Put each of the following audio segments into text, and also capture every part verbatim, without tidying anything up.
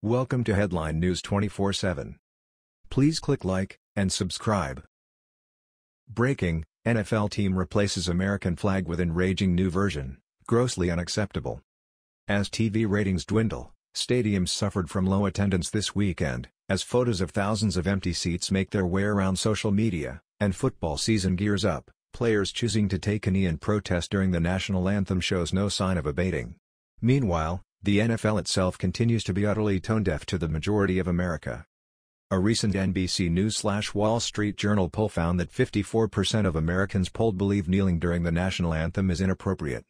Welcome to Headline News twenty-four seven. Please click like and subscribe. Breaking: N F L team replaces American flag with enraging new version, grossly unacceptable. As T V ratings dwindle, stadiums suffered from low attendance this weekend, as photos of thousands of empty seats make their way around social media, and football season gears up, players choosing to take a knee in protest during the National Anthem shows no sign of abating. Meanwhile, the N F L itself continues to be utterly tone-deaf to the majority of America. A recent N B C News/Wall Street Journal poll found that fifty-four percent of Americans polled believe kneeling during the National Anthem is inappropriate.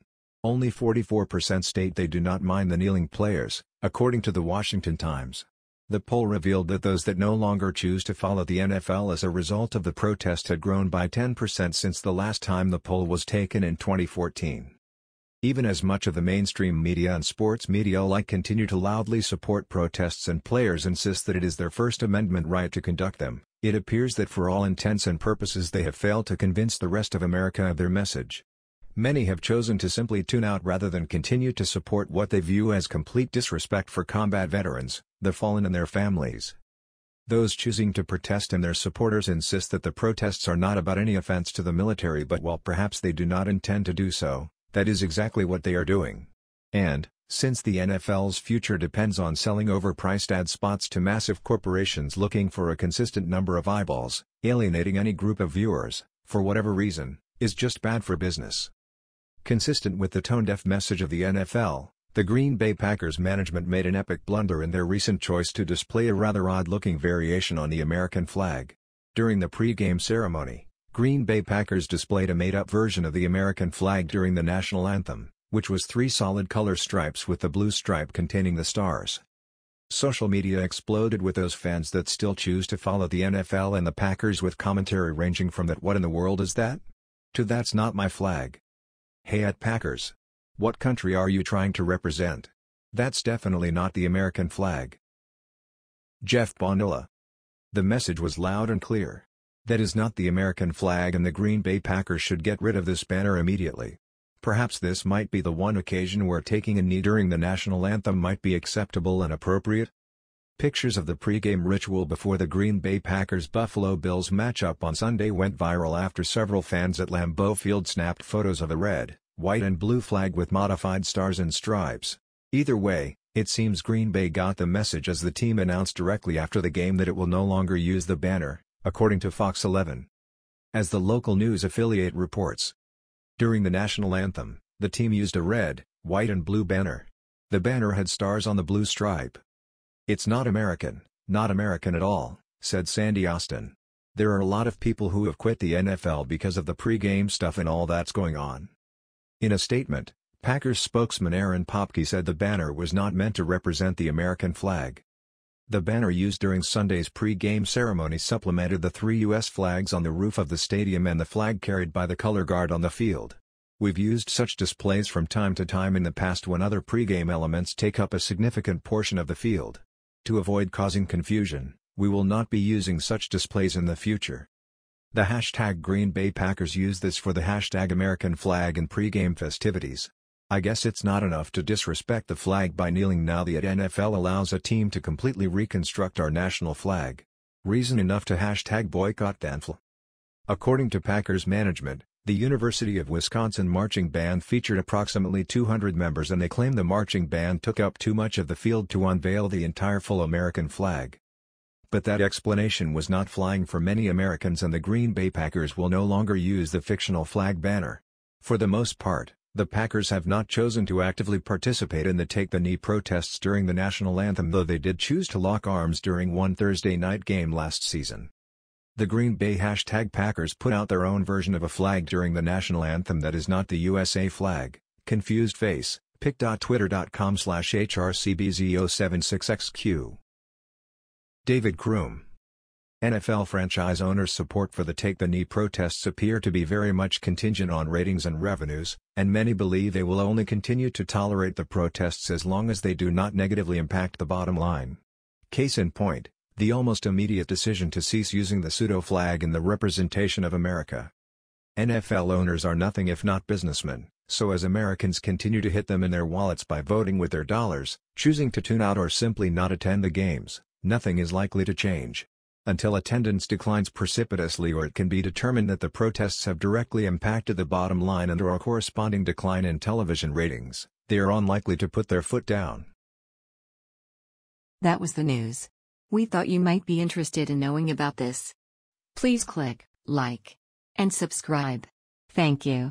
Only forty-four percent state they do not mind the kneeling players, according to the Washington Times. The poll revealed that those that no longer choose to follow the N F L as a result of the protest had grown by ten percent since the last time the poll was taken in twenty fourteen. Even as much of the mainstream media and sports media alike continue to loudly support protests and players insist that it is their First Amendment right to conduct them, it appears that for all intents and purposes they have failed to convince the rest of America of their message. Many have chosen to simply tune out rather than continue to support what they view as complete disrespect for combat veterans, the fallen and their families. Those choosing to protest and their supporters insist that the protests are not about any offense to the military, but while perhaps they do not intend to do so, that is exactly what they are doing. And, since the N F L's future depends on selling overpriced ad spots to massive corporations looking for a consistent number of eyeballs, alienating any group of viewers, for whatever reason, is just bad for business. Consistent with the tone-deaf message of the N F L, the Green Bay Packers management made an epic blunder in their recent choice to display a rather odd-looking variation on the American flag. During the pre-game ceremony, Green Bay Packers displayed a made-up version of the American flag during the National Anthem, which was three solid color stripes with the blue stripe containing the stars. Social media exploded with those fans that still choose to follow the N F L and the Packers, with commentary ranging from "That what in the world is that?" to "That's not my flag." "Hey at Packers. What country are you trying to represent? That's definitely not the American flag." Jeff Bonilla. The message was loud and clear. That is not the American flag, and the Green Bay Packers should get rid of this banner immediately. Perhaps this might be the one occasion where taking a knee during the National Anthem might be acceptable and appropriate. Pictures of the pregame ritual before the Green Bay Packers-Buffalo Bills matchup on Sunday went viral after several fans at Lambeau Field snapped photos of a red, white and blue flag with modified stars and stripes. Either way, it seems Green Bay got the message, as the team announced directly after the game that it will no longer use the banner, according to Fox eleven. As the local news affiliate reports, during the National Anthem, the team used a red, white and blue banner. The banner had stars on the blue stripe. "It's not American, not American at all," said Sandy Austin. "There are a lot of people who have quit the N F L because of the pre-game stuff and all that's going on." In a statement, Packers spokesman Aaron Popkey said the banner was not meant to represent the American flag. The banner used during Sunday's pre-game ceremony supplemented the three U S flags on the roof of the stadium and the flag carried by the color guard on the field. "We've used such displays from time to time in the past when other pre-game elements take up a significant portion of the field. To avoid causing confusion, we will not be using such displays in the future." The hashtag Green Bay Packers used this for the hashtag American flag in pre-game festivities. I guess it's not enough to disrespect the flag by kneeling now. The N F L allows a team to completely reconstruct our national flag. Reason enough to hashtag boycott the N F L. According to Packers management, the University of Wisconsin marching band featured approximately two hundred members, and they claim the marching band took up too much of the field to unveil the entire full American flag. But that explanation was not flying for many Americans, and the Green Bay Packers will no longer use the fictional flag banner. For the most part, the Packers have not chosen to actively participate in the take-the-knee protests during the National Anthem, though they did choose to lock arms during one Thursday night game last season. The Green Bay hashtag Packers put out their own version of a flag during the National Anthem that is not the U S A flag. Confused face, pic dot twitter dot com slash H R C B Z zero seven six X Q. David Kroom. N F L franchise owners' support for the take-the-knee protests appear to be very much contingent on ratings and revenues, and many believe they will only continue to tolerate the protests as long as they do not negatively impact the bottom line. Case in point, the almost immediate decision to cease using the pseudo-flag in the representation of America. N F L owners are nothing if not businessmen, so as Americans continue to hit them in their wallets by voting with their dollars, choosing to tune out or simply not attend the games, nothing is likely to change. Until attendance declines precipitously or it can be determined that the protests have directly impacted the bottom line and or a corresponding decline in television ratings, they are unlikely to put their foot down. That was the news. We thought you might be interested in knowing about this. Please click like and subscribe. Thank you.